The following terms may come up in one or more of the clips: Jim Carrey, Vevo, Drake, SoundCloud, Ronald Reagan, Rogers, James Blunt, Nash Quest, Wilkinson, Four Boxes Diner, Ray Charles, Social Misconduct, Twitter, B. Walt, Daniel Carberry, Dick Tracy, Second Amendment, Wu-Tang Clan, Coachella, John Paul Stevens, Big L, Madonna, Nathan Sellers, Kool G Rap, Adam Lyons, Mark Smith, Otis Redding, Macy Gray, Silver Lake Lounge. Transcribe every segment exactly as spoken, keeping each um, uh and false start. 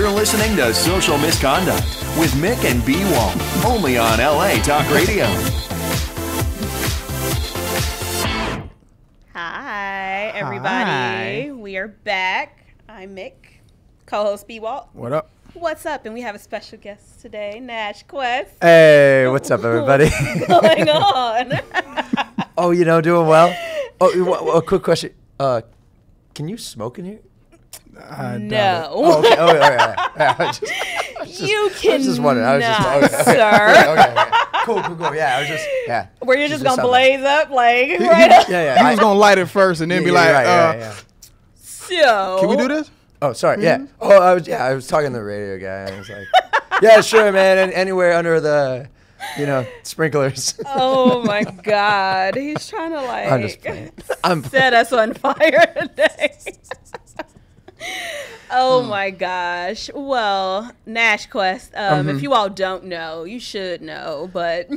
You're listening to Social Misconduct with Mik and B. Walt, only on L A. Talk Radio. Hi, everybody. Hi. We are back. I'm Mik, co-host B. Walt. What up? What's up? And we have a special guest today, Nash Quest. Hey, what's up, everybody? What's going on? Oh, you know, doing well. Oh, a quick question. Uh, can you smoke in here? I no. Oh, okay. Oh, okay. Yeah. I just, I just, you can. I was just wondering. I was just wondering. Okay, sir. Okay, okay, okay. Cool, cool, cool. Yeah, I was just. Yeah. Where you're just, just gonna blaze up, like he, right? He, up. Yeah, yeah. He I, was gonna light it first, and then yeah, be yeah, like, right, uh, yeah, yeah. "So, can we do this?" Oh, sorry. Mm-hmm. Yeah. Oh, I was. Yeah, I was talking to the radio guy. I was like, "Yeah, sure, man. And anywhere under the, you know, sprinklers." Oh my God, he's trying to like I'm just playing. I'm set us on fire today. Oh my gosh. Well, Nash Quest, um, mm-hmm. if you all don't know, you should know, but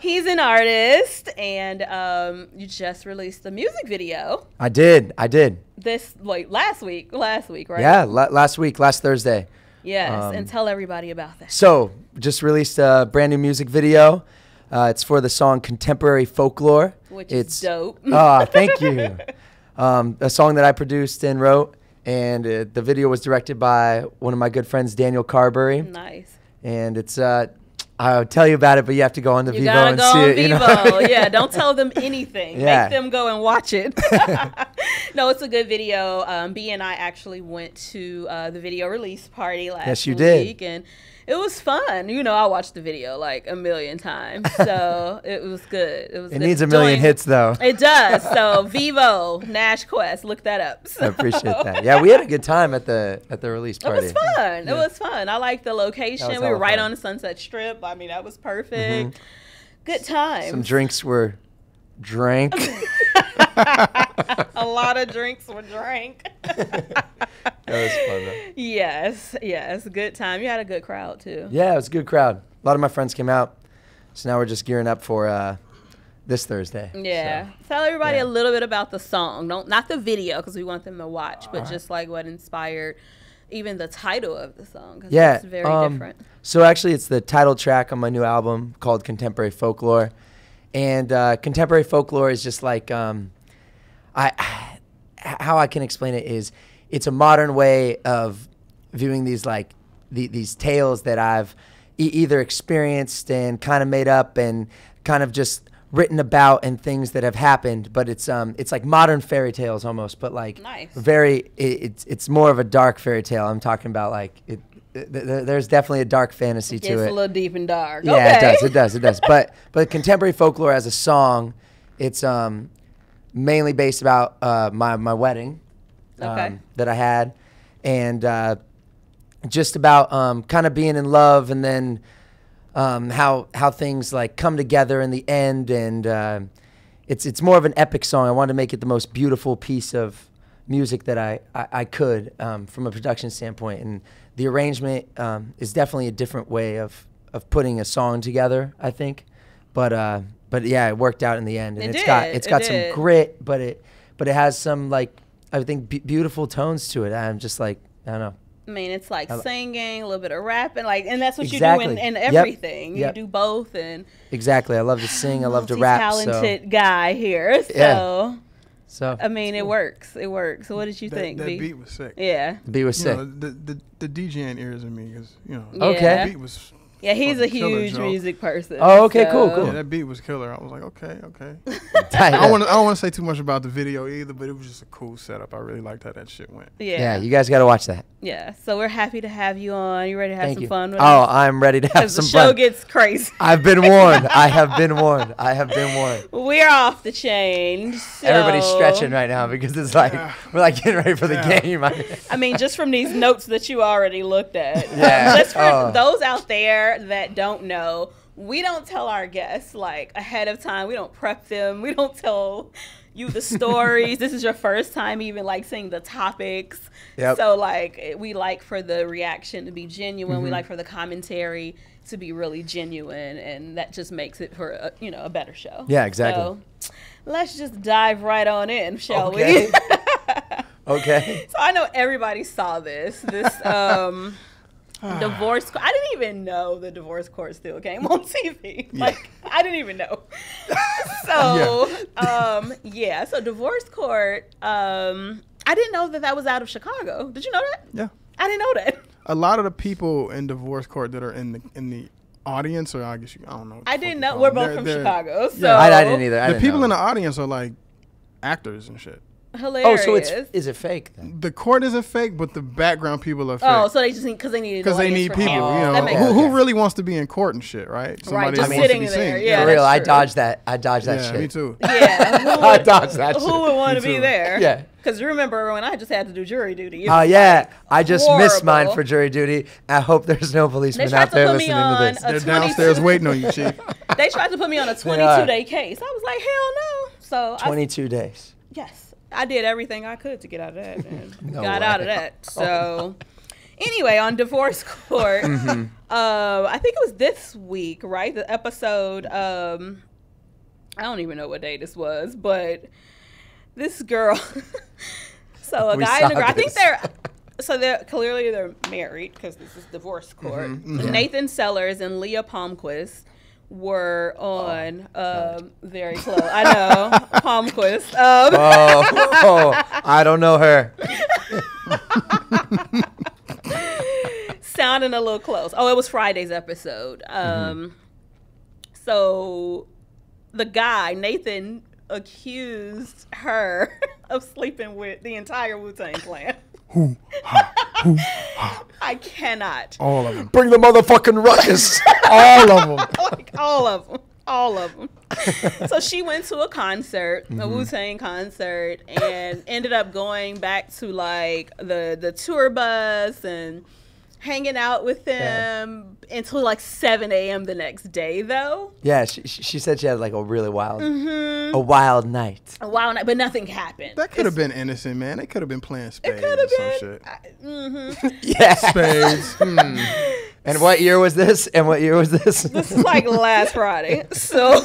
he's an artist, and um, you just released the music video. I did. I did. This, like, last week. Last week, right? Yeah, la last week, last Thursday. Yes, um, and tell everybody about that. So, just released a brand new music video. Uh, it's for the song Contemporary Folklore. Which it's, is dope. Oh, thank you. Um, a song that I produced and wrote. And uh, the video was directed by one of my good friends, Daniel Carberry. Nice. And it's, uh, I'll tell you about it, but you have to go on the Vevo and see it. You gotta go on Vevo. You know? Yeah, don't tell them anything. Yeah. Make them go and watch it. No, it's a good video. Um, B and I actually went to uh, the video release party last week. Yes, you did. And it was fun. You know, I watched the video like a million times, so it was good. It was. It needs a million hits, though. It does. So Vevo, Nash Quest, look that up. So. I appreciate that. Yeah, we had a good time at the at the release party. It was fun. Yeah. It was fun. I liked the location. We were right fun. on the Sunset Strip. I mean, that was perfect. Mm-hmm. Good time. Some drinks were drank. A lot of drinks were drank. That was fun, though. Yes, yes. Good time. You had a good crowd, too. Yeah, it was a good crowd. A lot of my friends came out. So now we're just gearing up for uh, this Thursday. Yeah. So, tell everybody yeah. a little bit about the song. Don't, not the video, because we want them to watch, but right. just like what inspired even the title of the song. Cause yeah. It's very um, different. So actually, it's the title track on my new album called Contemporary Folklore. And uh, Contemporary Folklore is just like... Um, I, how I can explain it is, it's a modern way of viewing these like the, these tales that I've e either experienced and kind of made up and kind of just written about and things that have happened. But it's um it's like modern fairy tales almost, but like nice. very it, it's it's more of a dark fairy tale. I'm talking about like it. Th th there's definitely a dark fantasy it to it. It's a little deep and dark. Yeah, okay. it does. It does. It does. but but Contemporary Folklore as a song, it's um. mainly based about uh, my, my wedding um, okay. that I had, and uh, just about um, kind of being in love, and then um, how how things like come together in the end. And uh, it's it's more of an epic song. I wanted to make it the most beautiful piece of music that I, I, I could um, from a production standpoint. And the arrangement um, is definitely a different way of, of putting a song together, I think. But... Uh, But yeah, it worked out in the end, and it it's did. got it's it got did. some grit, but it but it has some like I think be beautiful tones to it. I'm just like I don't know. I mean, it's like I singing, a little bit of rapping, like, and that's what exactly. you do in, in everything. Yep. You yep. do both, and exactly. I love to sing. I love to rap. Talented so. guy here, so. Yeah. So I mean, cool. it works. It works. So what did you that, think? That B? beat was sick. Yeah, the beat was sick. You know, the the, the DJing ears in me is you know. Okay. Yeah. The beat was. Yeah, he's a huge music person. Oh, okay, so. cool, cool. Yeah, that beat was killer. I was like, okay, okay. I don't want to say too much about the video either, but it was just a cool setup. I really liked how that shit went. Yeah, yeah you guys got to watch that. Yeah, so we're happy to have you on. You ready to have Thank some you. fun with oh, us? Oh, I'm ready to have some fun. Because the show fun. gets crazy. I've been warned. I have been warned. I have been warned. We're off the chain. So. Everybody's stretching right now because it's like, yeah. we're like getting ready for the yeah. game. I mean, just from these notes that you already looked at. Yeah. Just for oh. those out there that don't know, we don't tell our guests like ahead of time. We don't prep them. We don't tell you the stories. This is your first time even like seeing the topics. Yep. So like we like for the reaction to be genuine. Mm-hmm. We like for the commentary to be really genuine, and that just makes it for a, you know a better show. Yeah, exactly. So, let's just dive right on in, shall okay. we? Okay. So I know everybody saw this. This um, divorce. I didn't even know the divorce court still came on T V. Yeah. Like I didn't even know. So yeah. um, yeah. So divorce court. Um, I didn't know that that was out of Chicago. Did you know that? Yeah. I didn't know that. A lot of the people in divorce court that are in the in the audience, or I guess you, I don't know. I didn't know. We're both they're, from they're, Chicago, so yeah. I, I didn't either. I the didn't people know. in the audience are like actors and shit. Hilarious. Oh, so it's is it fake then? The court isn't fake, but the background people are fake. Oh, so they just need because they need because they need people. You know, who, okay. who really wants to be in court and shit, right? Somebody right, just wants sitting to be there. Seen. Yeah, for real, true. I dodged that. I dodged that yeah, shit. Me too. Yeah, would, I dodged that. Who shit. would want to be there? Yeah. Because remember when I just had to do jury duty? Oh uh, yeah, I just horrible. missed mine for jury duty. I hope there's no policemen out there listening to this. They're downstairs waiting on you, chief. They tried to put me on a twenty-two day case. I was like, hell no. So twenty-two days. Yes. I did everything I could to get out of that and no got way. out of that. So anyway, on divorce court, mm-hmm. uh, I think it was this week, right? The episode, um, I don't even know what day this was, but this girl, so a we guy and a girl, this. I think they're, so they're clearly they're married because this is divorce court. Mm-hmm. Mm-hmm. Nathan Sellers and Leah Palmquist were on oh, um, very close. I know Palmquist. Um. Oh, oh, I don't know her. Sounding a little close. Oh, it was Friday's episode. Um, mm-hmm. So the guy Nathan accused her of sleeping with the entire Wu-Tang Clan. Who? I cannot. All of them. Bring the motherfucking ruckus. All of them. Like, all of them. All of them. So she went to a concert, mm-hmm. a Wu-Tang concert, and ended up going back to like the, the tour bus and hanging out with them yeah. until like seven A M the next day, though. Yeah, she, she said she had like a really wild, mm-hmm. a wild night. A wild night, but nothing happened. That could have been innocent, man. They could have been playing spades it or some been, shit. I, mm-hmm. Yeah. Spades. Hmm. And what year was this? And what year was this? This is like last Friday. So,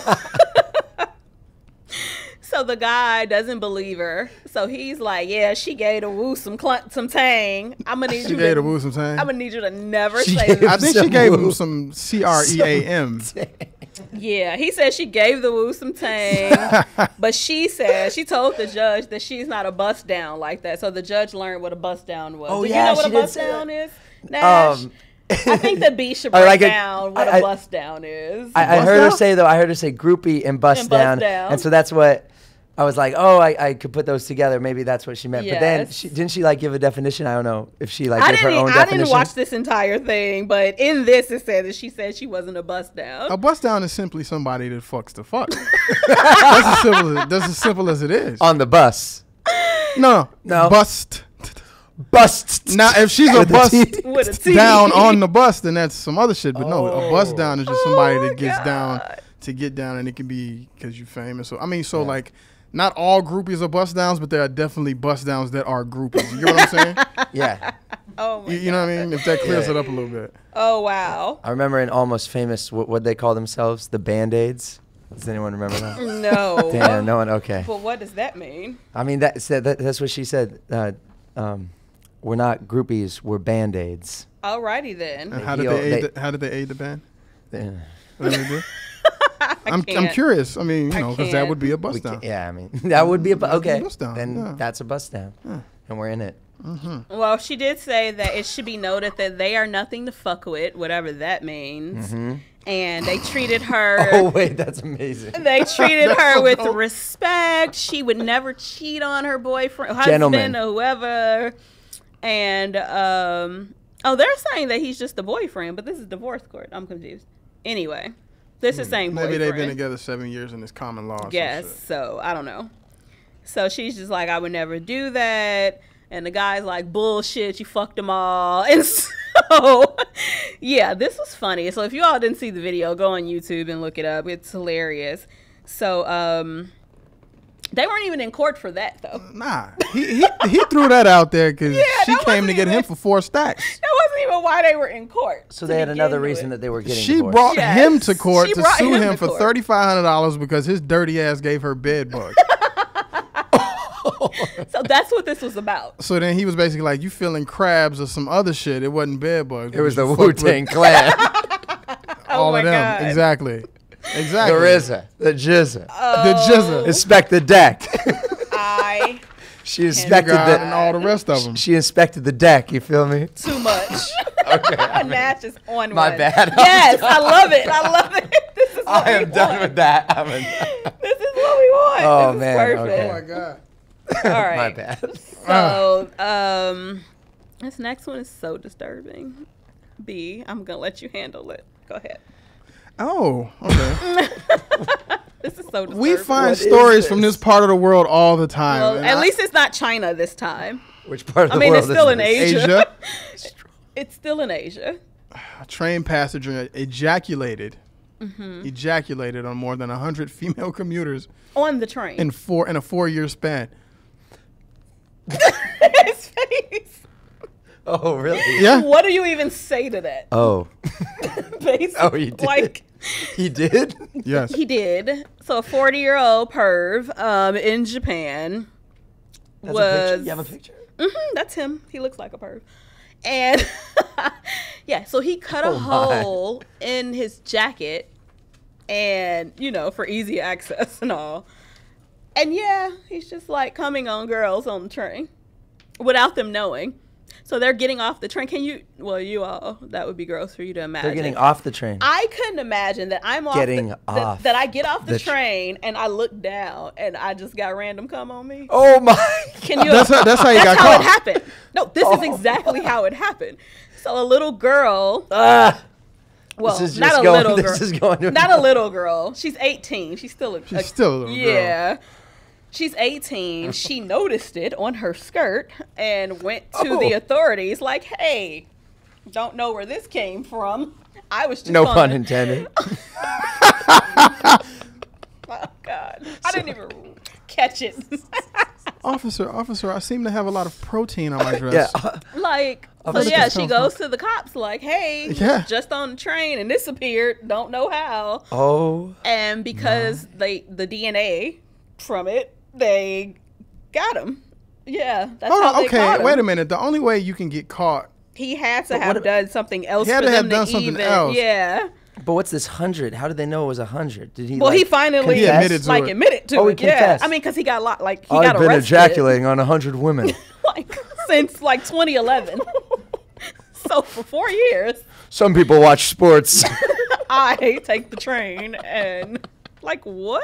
so the guy doesn't believe her. So he's like, yeah, she gave the Wu some clump, some tang. I'm gonna need she you. She gave to, the Wu some tang. I'm gonna need you to never she say that. I think she gave Wu some C R E A M. Yeah, he said she gave the Wu some tang, but she said she told the judge that she's not a bust down like that. So the judge learned what a bust down was. Oh, Do yeah, you know what a bust down is, Nash? Um, I think the B should break like down a, what I, a bust down is. I, I heard down? her say though. I heard her say groupie and bust, and bust down, down, and so that's what. I was like, oh, I, I could put those together. Maybe that's what she meant. Yes. But then she, didn't she like give a definition? I don't know if she like I gave her own I definition. I didn't watch this entire thing, but in this it said that she said she wasn't a bust down. A bust down is simply somebody that fucks the fuck. That's as simple as, that's as simple as it is. On the bus. No, no, bust. Bust. Now, if she's a bust down on the bus, then that's some other shit. But oh. no, a bust down is just somebody oh that gets God. down to get down, and it can be because you're famous. So I mean, so yeah. like. Not all groupies are bust downs, but there are definitely bust downs that are groupies. You know what I'm saying? Yeah. Oh my you, you know God. what I mean? If that clears yeah. it up a little bit. Oh, wow. I remember in Almost Famous, what what they call themselves? The Band-Aids. Does anyone remember that? No. Damn, no one? Okay. Well, what does that mean? I mean, that, that that's what she said. Uh, um, we're not groupies, we're Band-Aids. All righty then. And how did they aid they, the, how did they aid the band? Yeah. What did they do? I'm, I'm curious. I mean, you know, because that would be a bust down. Yeah, I mean, that would be a bust okay. down. Then yeah. that's a bust down, yeah. and we're in it. Mm-hmm. Well, she did say that it should be noted that they are nothing to fuck with, whatever that means. Mm-hmm. And they treated her. Oh wait, that's amazing. They treated her with dope. respect. She would never cheat on her boyfriend, husband, Gentleman. or whoever. And um, oh, they're saying that he's just the boyfriend, but this is divorce court. I'm confused. Anyway. This is saying maybe boyfriend. They've been together seven years and it's common law. Yes, so I don't know. So she's just like, I would never do that, and the guy's like, bullshit, you fucked them all, and so yeah, this was funny. So if you all didn't see the video, go on YouTube and look it up. It's hilarious. So um, they weren't even in court for that though. Nah, he he, he threw that out there because yeah, she came to get even, him for four stacks. That wasn't even why they were in court. So they had another reason it. that they were getting. She divorced. brought yes. him to court she to sue him, him for thirty-five hundred dollars because his dirty ass gave her bed bugs. So that's what this was about. So then he was basically like, you feeling crabs or some other shit. It wasn't bed bugs. It was the Wu-Tang Clan. All oh my of them. God. Exactly. Exactly. The R Z A. The Jizza. Oh. The Jizza. Inspector Deck. I. She inspected the and all the rest of them. She inspected the deck. You feel me? Too much. Okay. I mean, Nash is on. My one. Bad. I'm yes, done. I love it. I love it. This is. What I am we done want. With that. I'm a, this is what we want. Oh this man. Is perfect. Okay. Oh my god. All right. My bad. So um, this next one is so disturbing. B, I'm gonna let you handle it. Go ahead. Oh, okay. This is so disturbing. We find what stories from this part of the world all the time. Well, at I, least it's not China this time. Which part of I the mean, world? I mean, it's still in Asia. Asia? It's still in Asia. A train passenger ejaculated, mm-hmm. ejaculated on more than one hundred female commuters. On the train. In, four, in a four-year span. His face. Oh, really? Yeah. What do you even say to that? Oh. Basically, oh, you did? Like, he did? Yes. He did. So a forty-year-old perv um, in Japan that's was... A picture? You have a picture? Mm-hmm, that's him. He looks like a perv. And, yeah, so he cut oh a my. hole in his jacket and, you know, for easy access and all. And, yeah, he's just, like, coming on girls on the train without them knowing. So they're getting off the train. Can you, well, you all, that would be gross for you to imagine. They're getting off the train. I couldn't imagine that I'm off getting the, off. That, that I get off the, the train tra and I look down and I just got random cum on me. Oh my God. Can you? That's how, that's how you that's got how caught. That's how it happened. No, this oh. is exactly how it happened. So a little girl. Uh, well, this is not a going, little girl. This is going to not a little girl. She's eighteen. She's still a, She's a, still a little yeah. girl. Yeah. She's eighteen. She noticed it on her skirt and went to oh. the authorities like, hey, don't know where this came from. I was just No on pun it. intended. Oh, God. I didn't Sorry. even catch it. Officer, officer, I seem to have a lot of protein on my dress. Yeah. Uh, like, so yeah, she goes to the cops like, hey, yeah. just on the train and disappeared. Don't know how. Oh. And because my. they the D N A from it, they got him. Yeah, that's Hold how on, they okay, caught him. Wait a minute. The only way you can get caught, he had to have done something else. He had for to them have done to something even, else. Yeah. But what's this hundred? How did they know it was a hundred? Did he? Well, like, he finally he admitted like it. admitted to oh, it. Yeah, I mean, because he got a lot. Like he I'd got been arrested. Ejaculating on a hundred women like since like twenty eleven. So for four years. Some people watch sports. I take the train and like what?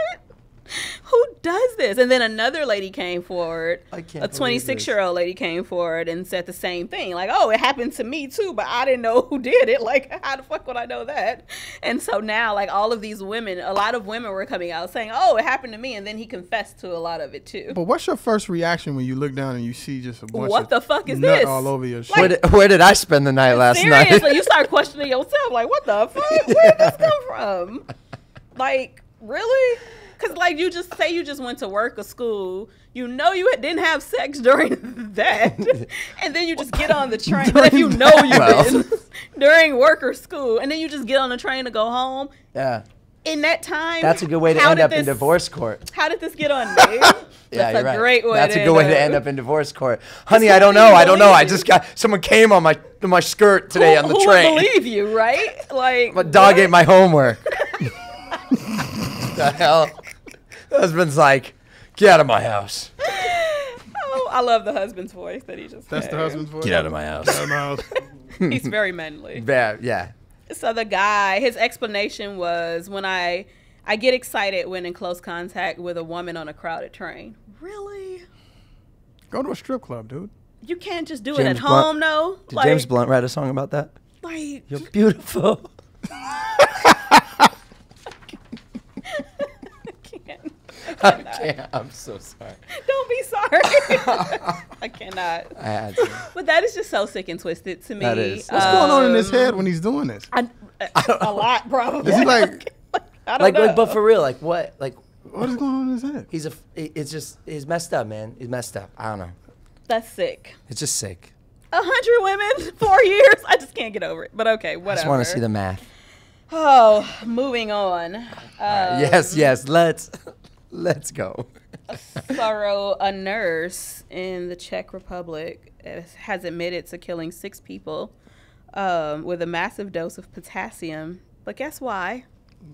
Who does this? And then another lady came forward. I can't. A twenty-six-year-old lady came forward and said the same thing. Like, oh, it happened to me too, but I didn't know who did it. Like, how the fuck would I know that? And so now, like, all of these women, a lot of women were coming out saying, oh, it happened to me. And then he confessed to a lot of it too. But what's your first reaction when you look down and you see just a bunch what of the fuck is nut this? all over your shit? Like, where, did, where did I spend the night last night? Seriously, you start questioning yourself. Like, what the fuck? Yeah. Where did this come from? Like, really? Because, like, you just say you just went to work or school. You know you didn't have sex during that. And then you just get on the train. But if you know you didn't during work or school. And then you just get on the train to go home. Yeah. In that time. That's a good way to end up this, in divorce court. How did this get on me? Yeah, that's you're a right. great way That's to a good end way up. to end up in divorce court. Honey, I don't know. I don't know. I just got, someone came on my my skirt today who, on the who train. Who would believe you, right? Like. My dog what? ate my homework. The hell? The husband's like, get out of my house. Oh, I love the husband's voice that he just That's had. the husband's voice? Get out of my house. Get out of my house. He's very manly. Yeah, yeah. So the guy, his explanation was, when I, I get excited when in close contact with a woman on a crowded train. Really? Go to a strip club, dude. You can't just do James it at Blunt. home, though. Did like, James Blunt write a song about that? Like, you're beautiful. I can't. I'm so sorry. Don't be sorry. I cannot. I had to. But that is just so sick and twisted to me. That is. What's um, going on in his head when he's doing this? I, I, I a lot, probably. Is he like, like, I don't like, know. like, but for real, like, what, like, what is going on in his head? He's a. It's just. He's messed up, man. He's messed up. I don't know. That's sick. It's just sick. A hundred women, four years. I just can't get over it. But okay, whatever. I just want to see the math. Oh, moving on. Um, right, yes, yes. Let's. Let's go. Sorrow, a nurse in the Czech Republic, has admitted to killing six people um, with a massive dose of potassium. But guess why?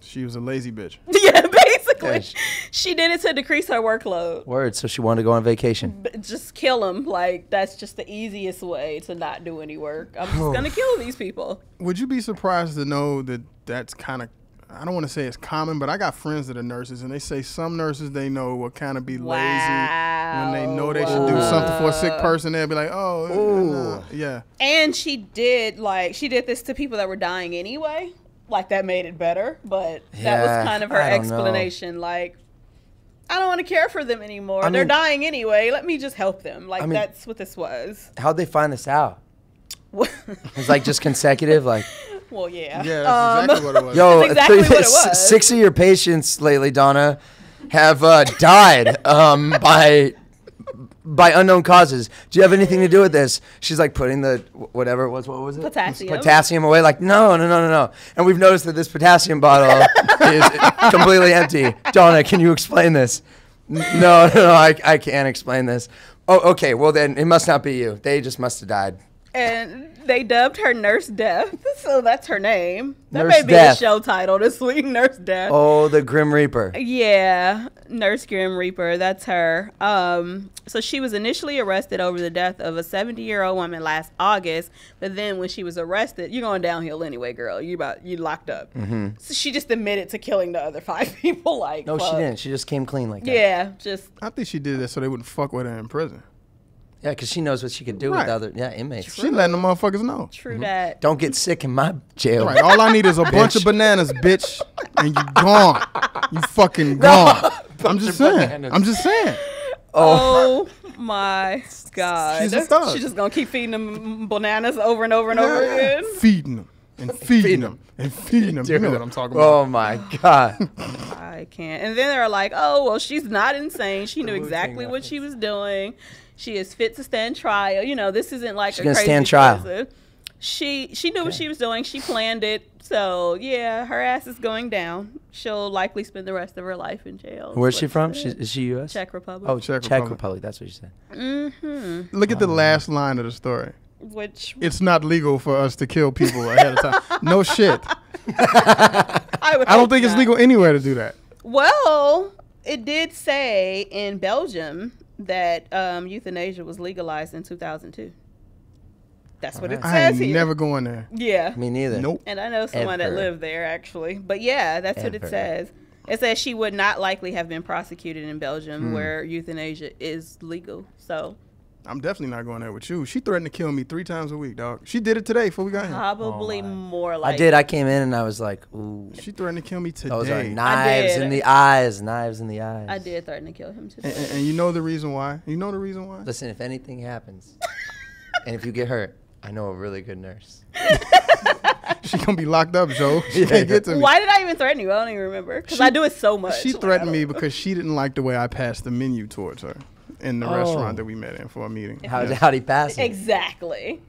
She was a lazy bitch. Yeah, basically. Yeah, she, she did it to decrease her workload. Word, so she wanted to go on vacation. B just kill them. Like, that's just the easiest way to not do any work. I'm just going to kill these people. Would you be surprised to know that that's kind of, I don't want to say it's common, but I got friends that are nurses, and they say some nurses they know will kind of be wow. lazy when they know they should Whoa. do something for a sick person. They'll be like, oh, Ooh. Uh, yeah. And she did, like, she did this to people that were dying anyway. Like, that made it better, but yeah, that was kind of her explanation. Know. Like, I don't want to care for them anymore. I They're mean, dying anyway. Let me just help them. Like, I mean, that's what this was. How'd they find this out? It's like just consecutive, like. Well, yeah. Yeah, that's um, exactly what it was. Yo, exactly what it was. Six of your patients lately, Donna, have uh, died um, by by unknown causes. Do you have anything to do with this? She's like putting the whatever it was. What was it? Potassium. Potassium away. Like, no, no, no, no, no. And we've noticed that this potassium bottle is completely empty. Donna, can you explain this? No, no, no. I, I can't explain this. Oh, okay. Well, then it must not be you. They just must have died. And they dubbed her Nurse Death. So that's her name. That Nurse may be Death. The show title this week, Nurse Death. Oh, the Grim Reaper. Yeah, Nurse Grim Reaper. That's her. Um, so she was initially arrested over the death of a seventy-year-old woman last August. But then when she was arrested, you're going downhill anyway, girl. You about you locked up. Mm-hmm. So she just admitted to killing the other five people. Like, no, fuck. She didn't. She just came clean like that. Yeah, just. I think she did that so they wouldn't fuck with her in prison. Yeah, because she knows what she could do right. with other yeah inmates. True. She letting the motherfuckers know. True mm-hmm. that. Don't get sick in my jail. Right. All I need is a bunch of bananas, bitch, and you gone. You fucking gone. No. I'm just saying. Bananas. I'm just saying. Oh, oh my God. She's a thug. She's just going to keep feeding them bananas over and over and yeah. over again. Feeding them. And feeding, feeding them. And feeding them. You know what I'm talking about. Oh, my God. I can't. And then they're like, oh, well, she's not insane. She knew exactly what she was doing. She is fit to stand trial. You know, this isn't like she's a crazy stand trial. Prison. She she knew okay. what she was doing. She planned it. So, yeah, her ass is going down. She'll likely spend the rest of her life in jail. Where's she from? She, is she U S? Czech Republic. Oh, Czech Republic. Czech Republic. That's what she said. Mm-hmm. Look at the last line of the story. Which it's not legal for us to kill people ahead of time. No shit. I, would I don't think not. It's legal anywhere to do that. Well, it did say in Belgium that um, euthanasia was legalized in two thousand two. That's All what right. it says I ain't here. Never going there. Yeah. Me neither. Nope. And I know someone Ever. that lived there, actually. But yeah, that's Ever. what it says. It says she would not likely have been prosecuted in Belgium mm. where euthanasia is legal. So I'm definitely not going there with you. She threatened to kill me three times a week, dog. She did it today before we got here. Probably oh more like I did. I came in and I was like, ooh. She threatened to kill me today. Those are knives in the eyes. Knives in the eyes. I did threaten to kill him today. And, and, and you know the reason why? You know the reason why? Listen, if anything happens and if you get hurt, I know a really good nurse. She gonna be locked up, Joe. She yeah. can't get to me. Why did I even threaten you? I don't even remember. Because I do it so much. She threatened me because she didn't like the way I passed the menu towards her. In the oh. restaurant that we met in for a meeting. How yeah. how'd he pass it? Exactly.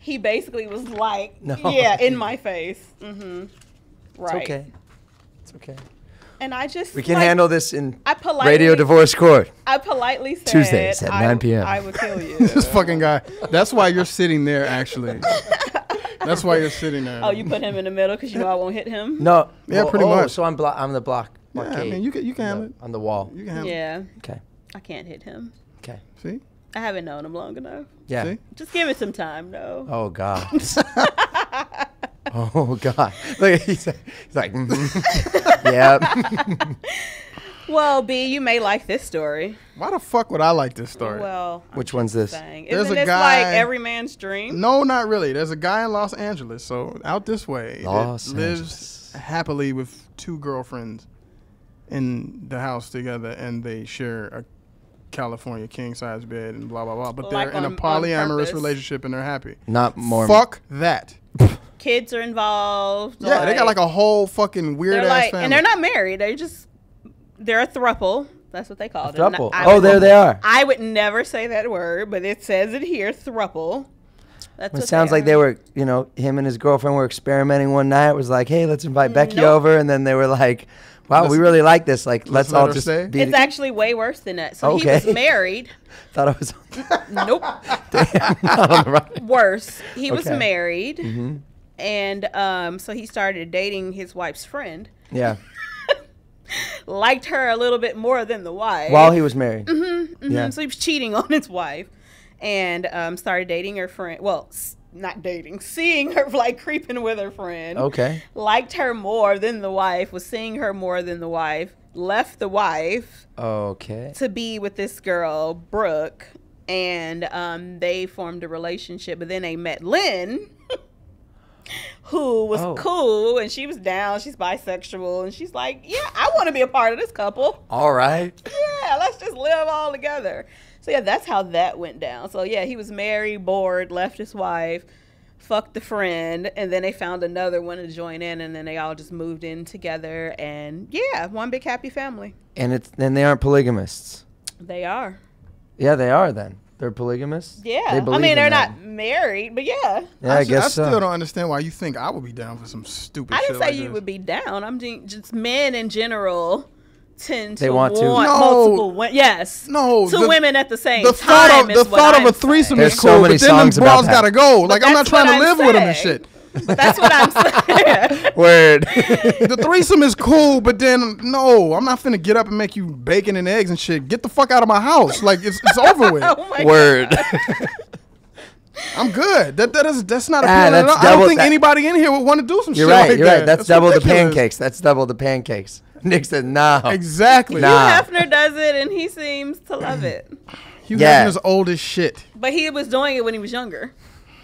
He basically was like, no. yeah, in my face. Mm-hmm. Right. It's okay. It's okay. And I just We can like, handle this in I politely, radio divorce court. I politely said Tuesdays at nine P M I, I would kill you. This fucking guy. That's why you're sitting there, actually. That's why you're sitting there. Oh, you put him in the middle because you know I won't hit him? No. Yeah, well, pretty oh, much. So I'm, blo I'm the block. Yeah, I mean, you can, you can handle it. On the wall. You can handle yeah. it. Yeah. Okay. I can't hit him. Okay. See? I haven't known him long enough. Yeah. See? Just give it some time, though. Oh, God. Oh, God. Look, he's, he's like, mm-hmm. Yeah. Well, B, you may like this story. Why the fuck would I like this story? Well, I'm Which one's this? Saying. There's Isn't a this guy, like every man's dream? No, not really. There's a guy in Los Angeles, so out this way. Los that Angeles. Lives happily with two girlfriends in the house together, and they share a California king size bed and blah blah blah, but like they're on, in a polyamorous relationship and they're happy. Not more. Fuck that. Kids are involved. Yeah, like, they got like a whole fucking weird ass like, family, and they're not married. They just they're a throuple. That's what they call it. Throuple. Oh, would, there they are. I would never say that word, but it says it here. Throuple. That's it sounds like they were, you know, him and his girlfriend were experimenting one night. It was like, hey, let's invite Becky nope. over. And then they were like, wow, let's, we really like this. Like, let's, let's all just stay. Be it's actually way worse than that. So okay. he was married. Thought I was on Nope. Damn, not on the right. Worse. He okay. was married. Mm-hmm. And um, so he started dating his wife's friend. Yeah. Liked her a little bit more than the wife. While he was married. Mm-hmm, mm-hmm. Yeah. So he was cheating on his wife. And um, started dating her friend. Well, s not dating. Seeing her, like, creeping with her friend. Okay. Liked her more than the wife. Was seeing her more than the wife. Left the wife. Okay. To be with this girl, Brooke. And um, they formed a relationship. But then they met Lynn, who was oh. cool. And she was down. She's bisexual. And she's like, yeah, I want to be a part of this couple. All right. Yeah, let's just live all together. So, yeah, that's how that went down. So, yeah, he was married, bored, left his wife, fucked the friend, and then they found another one to join in, and then they all just moved in together. And, yeah, one big happy family. And it's and they aren't polygamists. They are. Yeah, they are then. They're polygamists? Yeah. They I mean, they're not that. married, but, yeah. yeah I, I guess I still so. don't understand why you think I would be down for some stupid I shit I didn't say like you this. would be down. I'm just men in general. Tend they to want, want to no. multiple yes no two the, women at the same the thought time. Of, the thought I'm of a threesome saying. is cool, so but then them bras gotta go. Like I'm not trying to I'm live saying. with them and shit. That's what I'm saying. Word. The threesome is cool, but then no, I'm not finna get up and make you bacon and eggs and shit. Get the fuck out of my house. Like it's it's over with. Oh Word. I'm good. That that is that's not appealing ah, that's at all. I don't think that. anybody in here would want to do some you're shit right, like you're that. Right. That's, that's double ridiculous. the pancakes. That's double the pancakes. Nick said, "No, exactly." Hugh nah. Hefner does it, and he seems to love it. Hugh yeah. Hefner's old as shit, but he was doing it when he was younger.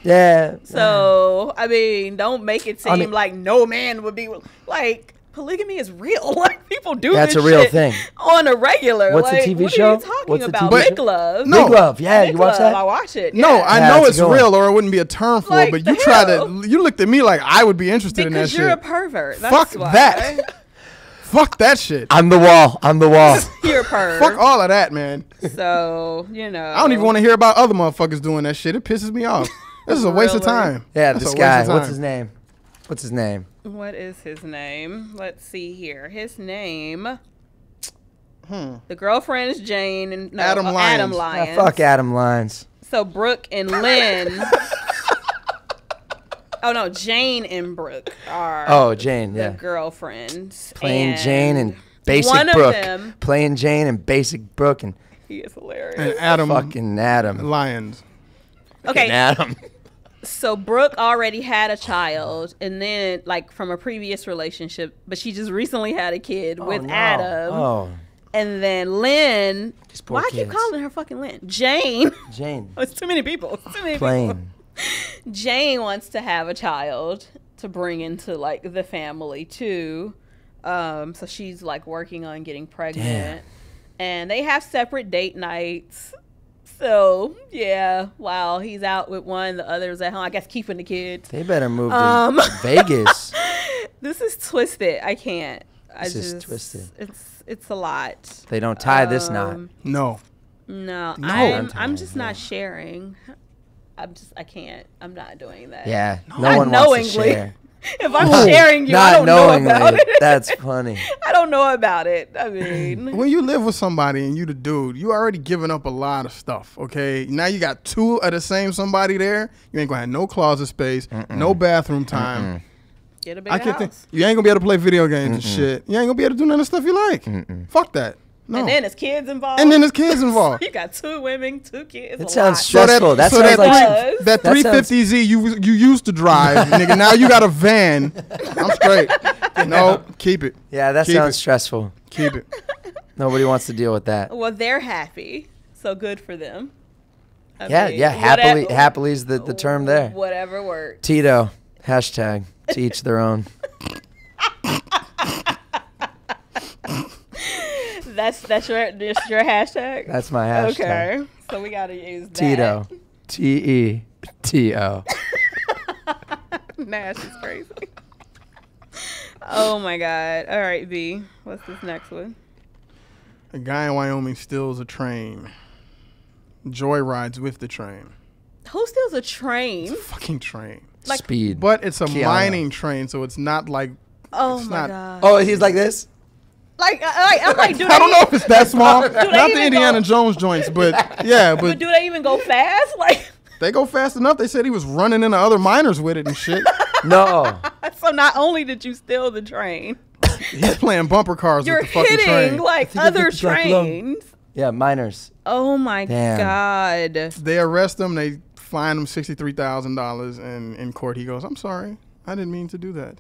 Yeah. So I mean, don't make it seem I mean, like no man would be like polygamy is real. Like people do. That's this a real shit thing on a regular. What's like, a T V what show? Are you talking What's about? Big Love. No. Big Love. Yeah, Big you watch Love, that? I watch it. Yeah. No, I yeah, know it's real, or it wouldn't be a term for like, it. But you try to. You looked at me like I would be interested because in that shit. Because you're a pervert. That's Fuck why. that. Fuck that shit. I'm the wall. I'm the wall. You're a perv. Fuck all of that, man. So, you know. I don't even want to hear about other motherfuckers doing that shit. It pisses me off. This is a waste really? of time. Yeah, That's this guy. What's his name? What's his name? What is his name? Let's see here. His name. Hmm. The girlfriend is Jane and no, Adam, oh, Lyons. Adam Lyons. Oh, fuck Adam Lyons. So Brooke and Lynn. Oh, no, Jane and Brooke are oh, Jane, yeah. the girlfriends. Plain and Jane and Basic one Brooke. One of them. Plain Jane and Basic Brooke. And he is hilarious. And Adam. Fucking Adam. Lyons. Okay. And Adam. So Brooke already had a child, and then, like, from a previous relationship, but she just recently had a kid oh, with no. Adam. Oh, And then Lynn. Why kids. I keep calling her fucking Lynn? Jane. Jane. Oh, it's too many people. It's too many Plain. people. Jane wants to have a child to bring into like the family too, um, so she's like working on getting pregnant. Damn. And they have separate date nights. So yeah, while he's out with one, the other's at home. I guess keeping the kids. They better move um, to Vegas. This is twisted. I can't. I this just, is twisted. It's it's a lot. They don't tie um, this knot. No. No. no I'm I'm just no. not sharing. I'm just, I can't, I'm not doing that. Yeah, no not one knowingly. wants to share. If I'm Ooh, sharing you, I don't knowingly. know about it. That's funny. I don't know about it. I mean. When you live with somebody and you the dude, you already giving up a lot of stuff, okay? Now you got two of the same somebody there. You ain't going to have no closet space, Mm-mm. no bathroom time. Mm-mm. Get a bigger I can't house. Think, you ain't going to be able to play video games Mm-mm. and shit. You ain't going to be able to do none of the stuff you like. Mm-mm. Fuck that. No. And then his kids involved. And then his kids involved. You got two women, two kids. It sounds stressful. That sounds like that three fifty Z you you used to drive, nigga. Now you got a van. I'm straight. No, keep it. Yeah, that sounds stressful. Keep it. Nobody wants to deal with that. Well, they're happy, so good for them. I yeah, mean, yeah. Happily, happily is the the term there. Whatever works. Tito hashtag to each their own. That's that's your just your hashtag. That's my hashtag. Okay, so we gotta use that. Tito, T E T O. Nash is crazy. Oh my god! All right, B. What's this next one? A guy in Wyoming steals a train. Joyrides with the train. Who steals a train? It's a fucking train. Like, Speed. But it's a Keanu. mining train, so it's not like. Oh it's my not, god. Oh, he's like this. Like, like I'm like, do I don't even, know if it's that small. Not the Indiana go, Jones joints, but yeah, but, but do they even go fast? Like they go fast enough. They said he was running into other miners with it and shit. No. So not only did you steal the train, he's playing bumper cars You're with the hitting, fucking train. Like other trains. Yeah, miners. Oh my Damn. god. They arrest him. They fine him sixty three thousand dollars, and in court he goes, "I'm sorry, I didn't mean to do that."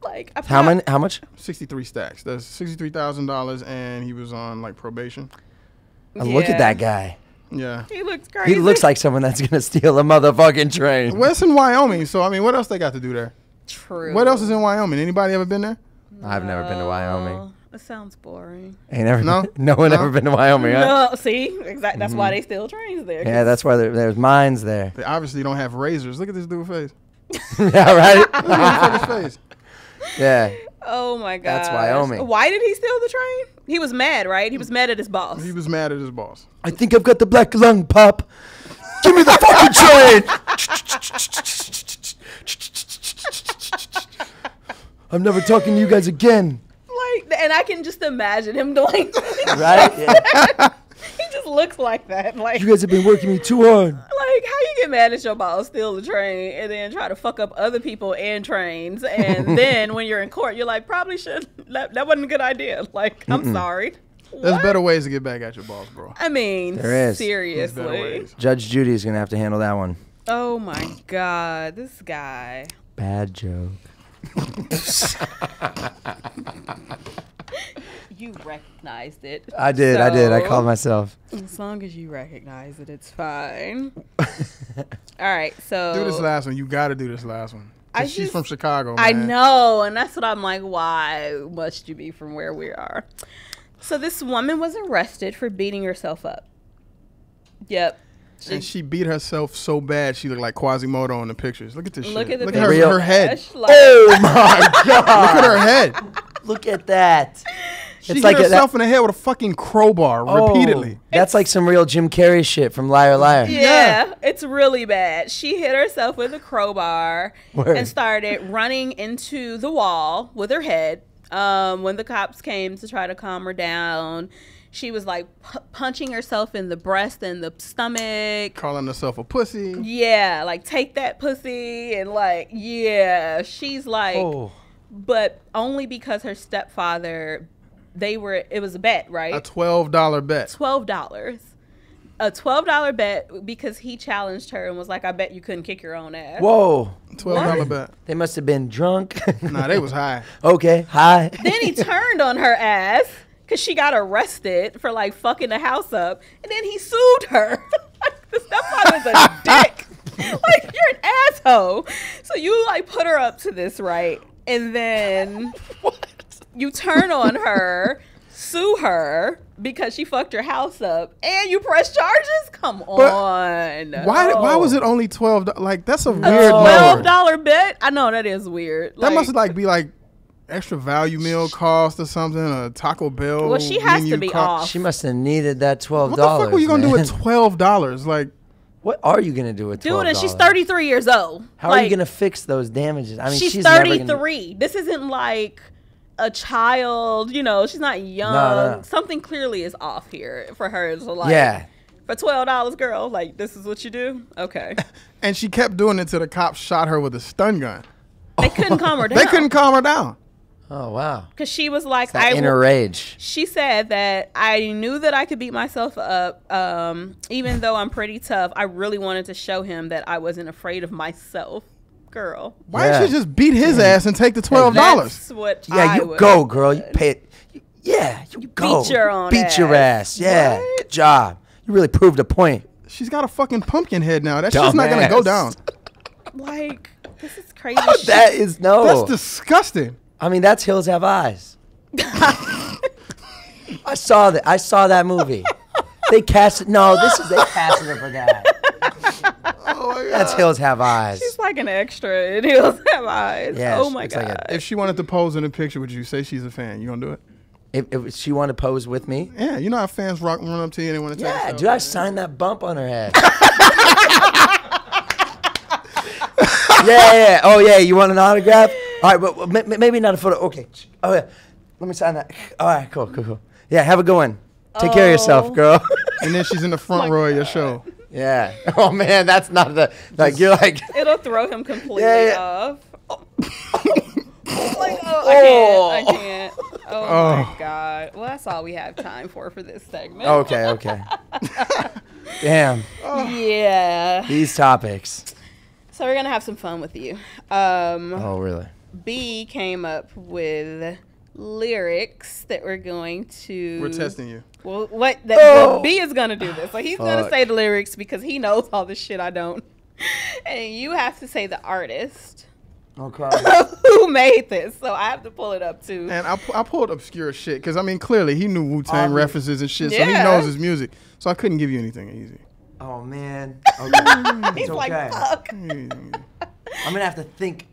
Like I've how many? How much? Sixty-three stacks. That's sixty-three thousand dollars, and he was on like probation. Yeah. Look at that guy. Yeah, he looks crazy. He looks like someone that's gonna steal a motherfucking train. Well, it's in Wyoming, so I mean, what else they got to do there? True. What else is in Wyoming? Anybody ever been there? No. I've never been to Wyoming. It sounds boring. Ain't ever no, been, no one no. ever been to Wyoming. Huh? No, see, exactly. That's mm-hmm. why they steal trains there. Yeah, that's why there, there's mines there. They obviously don't have razors. Look at this dude's face. Yeah, right. Look at his face. Yeah. Oh my god. That's Wyoming. Why did he steal the train? He was mad, right? He was mad at his boss. He was mad at his boss. I think I've got the black lung, Pop. Give me the fucking train. I'm never talking to you guys again. Like, and I can just imagine him doing. Right? Yeah. He just looks like that. Like, you guys have been working me too hard. Like, how you get mad at your boss, steal the train, and then try to fuck up other people and trains, and then when you're in court, you're like, probably should. That, that wasn't a good idea. Like, Mm-mm. I'm sorry. There's what? better ways to get back at your boss, bro. I mean, there is. seriously. Judge Judy's gonna have to handle that one. Oh my god, this guy. Bad joke. You recognized it. I did. So, I did. I called myself. As long as you recognize it, it's fine. All right. So do this last one. You got to do this last one. I she's just, from Chicago. Man. I know, and that's what I'm like. Why must you be from where we are? So this woman was arrested for beating herself up. Yep. She, and she beat herself so bad she looked like Quasimodo in the pictures. Look at this look shit. At look at her, her head. Like, oh my god! Look at her head. Look at that. She it's hit like herself a, that, in the head with a fucking crowbar oh, repeatedly. That's like some real Jim Carrey shit from Liar Liar. Yeah, yeah. It's really bad. She hit herself with a crowbar Word. and started running into the wall with her head. Um, when the cops came to try to calm her down, she was like p punching herself in the breast and the stomach. Calling herself a pussy. Yeah, like take that pussy and like, yeah. She's like, oh. but only because her stepfather, they were, it was a bet, right? A twelve dollar bet. twelve dollars. A twelve dollar bet because he challenged her and was like, I bet you couldn't kick your own ass. Whoa. twelve dollar what? bet. They must have been drunk. Nah, they was high. Okay, high. Then he turned on her ass because she got arrested for, like, fucking the house up. And then he sued her. Like, the stepfather's a dick. Like, you're an asshole. So you, like, put her up to this, right? And then you turn on her, sue her because she fucked your house up, and you press charges? Come but on. Why oh. Why was it only twelve dollars? Like, that's a, a weird number. twelve dollar bet? I know, that is weird. That like, must like be like extra value meal cost or something, a Taco Bell. Well, she has to be cost. off. She must have needed that twelve dollars. What the fuck were you going to do with twelve dollars? Like, what are you gonna do with twelve dollars? Dude, and she's thirty-three years old. How like, are you gonna fix those damages? I mean, she's, she's thirty-three. Never gonna... This isn't like a child. You know, she's not young. No, no. Something clearly is off here for her. To like, yeah. For twelve dollars, girl, like this is what you do. Okay. And she kept doing it till the cops shot her with a stun gun. They couldn't calm her down. They couldn't calm her down. Oh wow. Because she was like, I inner rage. She said that I knew that I could beat myself up, um, even though I'm pretty tough. I really wanted to show him that I wasn't afraid of myself. Girl. Why yeah. didn't you just beat his ass and take the twelve dollars? That's what yeah, I you would. go, girl. You pay it. You, yeah, you, you go. Beat your own beat ass. Beat your ass. Yeah. What? Good job. You really proved a point. She's got a fucking pumpkin head now. That Dumb shit's not ass. gonna go down. Like, this is crazy. Oh, that is no. That's disgusting. I mean, that's Hills Have Eyes. I saw that. I saw that movie. They cast it. No, this is they casted it for that. Oh my god. That's Hills Have Eyes. She's like an extra in Hills Have Eyes. Yeah, oh my god. Like a, if she wanted to pose in a picture, would you say she's a fan? You gonna do it? If, if she wanted to pose with me? Yeah, you know how fans rock run up to you and they want to take. Yeah, dude, I signed that bump on her head. yeah, yeah. Oh, yeah. You want an autograph? All right, but, but maybe not a photo. Okay. Oh, yeah. Let me sign that. All right, cool, cool, cool. Yeah, have a good one. Take oh. care of yourself, girl. And then she's in the front oh row God. of your show. Yeah. Oh, man, that's not the, like, just, you're like. It'll throw him completely yeah, yeah. off. Oh. Like, oh, oh. I can't, I can't. Oh, oh, my God. Well, that's all we have time for for this segment. Okay, okay. Damn. Oh. Yeah. These topics. So we're going to have some fun with you. Um, oh, really? B came up with lyrics that we're going to. We're testing you. Well, what that, oh. well, B is going to do this. So he's going to say the lyrics because he knows all the shit I don't. And you have to say the artist. Okay. Who made this? So I have to pull it up too. And I, pu I pulled obscure shit because I mean clearly he knew Wu-Tang um, references and shit, yeah. so he knows his music. So I couldn't give you anything easy. Oh man. Okay. He's it's like, okay. Fuck. I'm gonna have to think.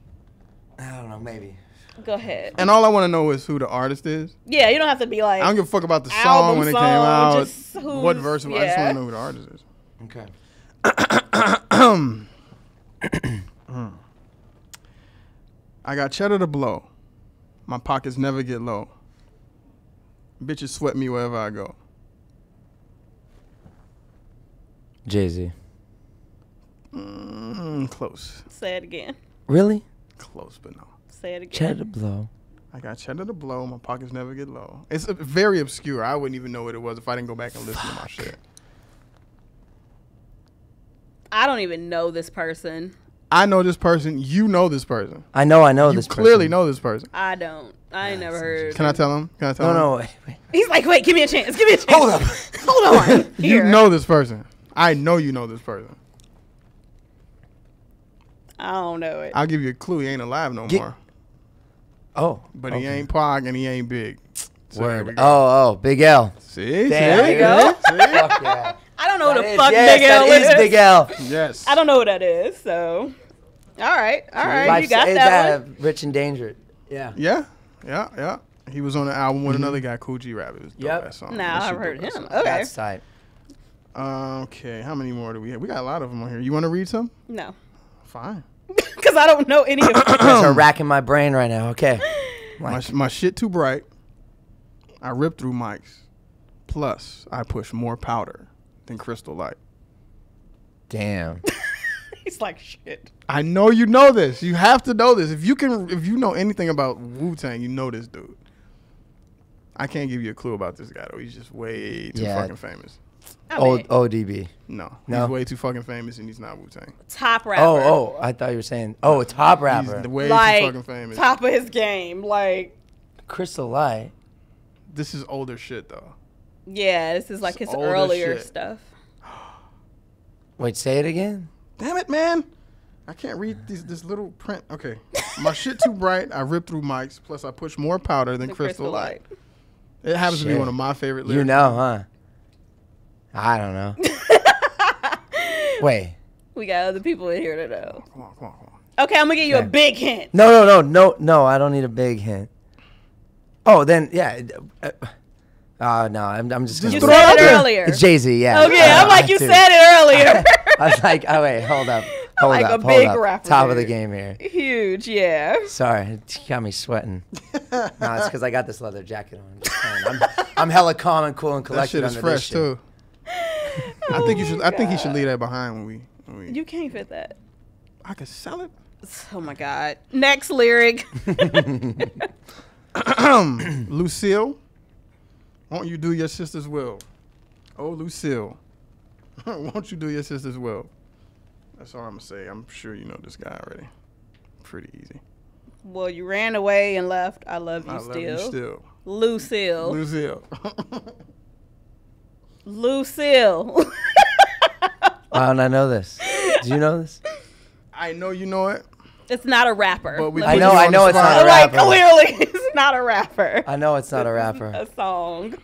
I don't know, maybe. Go ahead. And all I want to know is who the artist is. Yeah, you don't have to be like. I don't give a fuck about the song when song, it came out. Just what verse? Yeah. I just want to know who the artist is. Okay. mm. I got cheddar to blow. My pockets never get low. Bitches sweat me wherever I go. Jay-Z. Mm, close. Say it again. Really? Close, but no. Say it again. Cheddar to blow. I got cheddar to blow. My pockets never get low. It's very obscure. I wouldn't even know what it was if I didn't go back and listen Fuck. to my shit. I don't even know this person. I know this person. You know this person. I know I know you this person. You clearly know this person. I don't. I ain't yeah, never heard. Can I tell him? Can I tell no, him? No, no. Wait, wait. He's like, wait, give me a chance. Give me a chance. Hold up. Hold on. Here. You know this person. I know you know this person. I don't know it. I'll give you a clue. He ain't alive no Get more. Oh. But okay. he ain't Pog and he ain't big. So Word. Oh, oh. Big L. See? Damn, there you go. See? Fuck yeah. I don't know that who the is, fuck yes, Big L is. That is Big L. Yes. I don't know what that is, so. All right. All right. Life's, you got that one. Rich and Dangerous. Yeah. Yeah. Yeah. Yeah. He was on the album with mm-hmm. another guy, Kool G Rap. It was dope, yep. that song. Now nah, I've heard him. Song. Okay. That's tight. Okay. How many more do we have? We got a lot of them on here. You want to read some? No. Fine. Because I don't know any of them. They're racking my brain right now. Okay. My, sh my shit too bright. I rip through mics. Plus, I push more powder than Crystal Light. Damn. He's like, shit. I know you know this. You have to know this. If you can, if you know anything about Wu-Tang, you know this dude. I can't give you a clue about this guy, though. He's just way too yeah. fucking famous. O ODB. No, no. He's way too fucking famous, and he's not Wu-Tang. Top rapper. Oh, oh. I thought you were saying, oh, top rapper. He's way like, too fucking famous. Top of his game. Like. Crystal Light. This is older shit, though. Yeah, this is like it's his earlier shit. stuff. Wait, say it again. Damn it, man! I can't read these, this little print. Okay, my shit too bright. I rip through mics. Plus, I push more powder than crystal, crystal light. light. It happens shit. to be one of my favorite lyrics. You know, huh? I don't know. Wait. We got other people in here to know. Come on, come on, come on. Okay, I'm gonna give you okay. a big hint. No, no, no, no, no. I don't need a big hint. Oh, then yeah. Uh, Oh, uh, no, I'm, I'm just going to You said it, it earlier. It's Jay-Z, yeah. Okay, uh, I'm like, you too. said it earlier. I, I was like, oh, wait, hold up. Hold like up, a hold big up. Rapper Top dude. of the game here. Huge, yeah. Sorry, it got me sweating. No, it's because I got this leather jacket on. I'm, I'm hella calm and cool and collected under this shit. That shit is fresh, shit. too. Oh I, think you should, I think he should leave that behind when we, when we... You can't fit that. I could sell it. Oh, my God. Next lyric. Lucille. Won't you do your sister's will? Oh, Lucille. Won't you do your sister's will? That's all I'm going to say. I'm sure you know this guy already. Pretty easy. Well, you ran away and left. I love you I still. I love you still. Lucille. Lucille. Lucille. Why don't I know this? Do you know this? I know you know it. It's not a rapper. But we I know, I know it's not a rapper. Like, clearly, it's not a rapper. I know it's not a rapper. A song.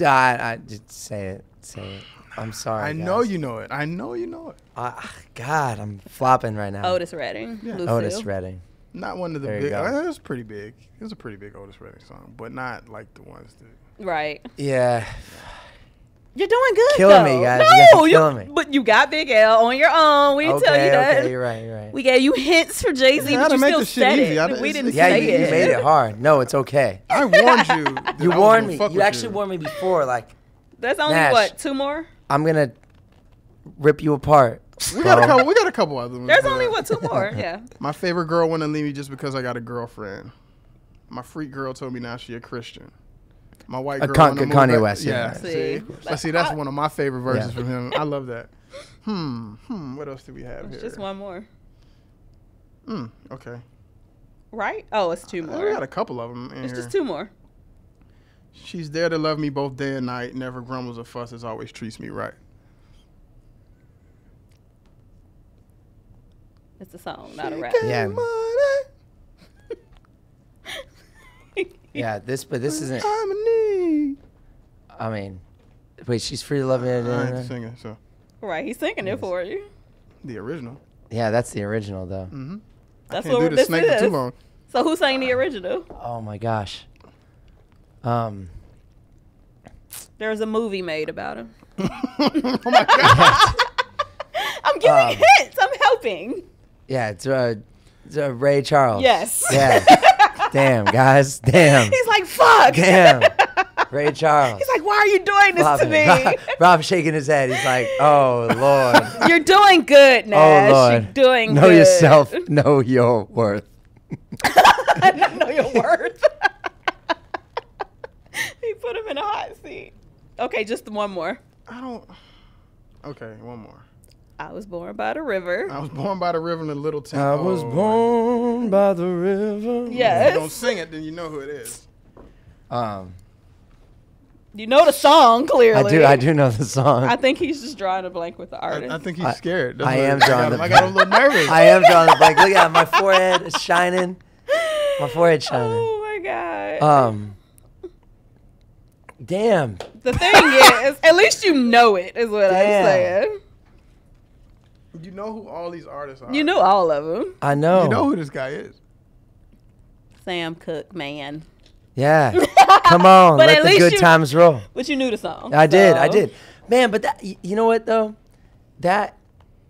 I, I just say it, say it. I'm sorry. I guys. know you know it. I know you know it. Uh, God, I'm flopping right now. Otis Redding. Yeah. Otis Redding. Not one of the there big. I mean, it was pretty big. It was a pretty big Otis Redding song, but not like the ones that. Right. Yeah. You're doing good. Killing though. me, guys. No, you guys you, me. But you got Big L on your own. We didn't okay, tell you that. Okay, you're right, you're right. We gave you hints for Jay-Z, yeah, but you still said it. I, we didn't yeah, say you, it. Yeah, you made it hard. No, it's okay. I warned you. You I warned me. You actually you. warned me before. Like, that's only Nash, what two more. I'm gonna rip you apart. We got a couple. We got a couple other ones. There's only what two more. Yeah. My favorite girl wouldn't leave me just because I got a girlfriend. My freak girl told me now she a Christian. My white girl. A con on the Kanye West. Yeah. yeah. See, see, like, see that's I, one of my favorite verses yeah. from him. I love that. Hmm. Hmm. What else do we have here? Just one more. Hmm. Okay. Right? Oh, it's two more. We got a couple of them in It's here. just two more. She's there to love me both day and night. Never grumbles or fusses. Always treats me right. It's a song, not a rap. Yeah. Yeah, this, but this isn't. I'm a I mean, wait, she's free to love me. I ain't singing, so. Right, he's singing yes. it for you. The original. Yeah, that's the original, though. Mm-hmm. That's I can't what do the snake for too long. So who sang the original? Oh my gosh. Um. There was a movie made about him. Oh my gosh. I'm giving um, hints. I'm helping. Yeah, it's uh, it's uh, Ray Charles. Yes. Yeah. Damn, guys. Damn. He's like, fuck. Damn. Ray Charles. He's like, why are you doing this Rob, to me? Rob, Rob's shaking his head. He's like, oh, Lord. You're doing good, Nash. Oh, Lord. You're doing know good. Know yourself. Know your worth. Not know your worth. He put him in a hot seat. Okay, just one more. I don't. Okay, one more. I was born by the river. I was born by the river in a little town. I was oh, born man. by the river. Yes. If you don't sing it, then you know who it is. Um, you know the song, clearly. I do I do know the song. I think he's just drawing a blank with the artist. I, I think he's I, scared. That's I am drawing the blank. I got a little nervous. I am drawing the blank. Look at my forehead is shining. My forehead shining. Oh, my God. Um. Damn. The thing is, at least you know it, is what damn. I'm saying. You know who all these artists are. You know all of them. I know. You know who this guy is. Sam Cooke, man. Yeah. Come on. But let the good you, times roll. But you knew the song. I so. did. I did. Man, but that, you know what, though? That,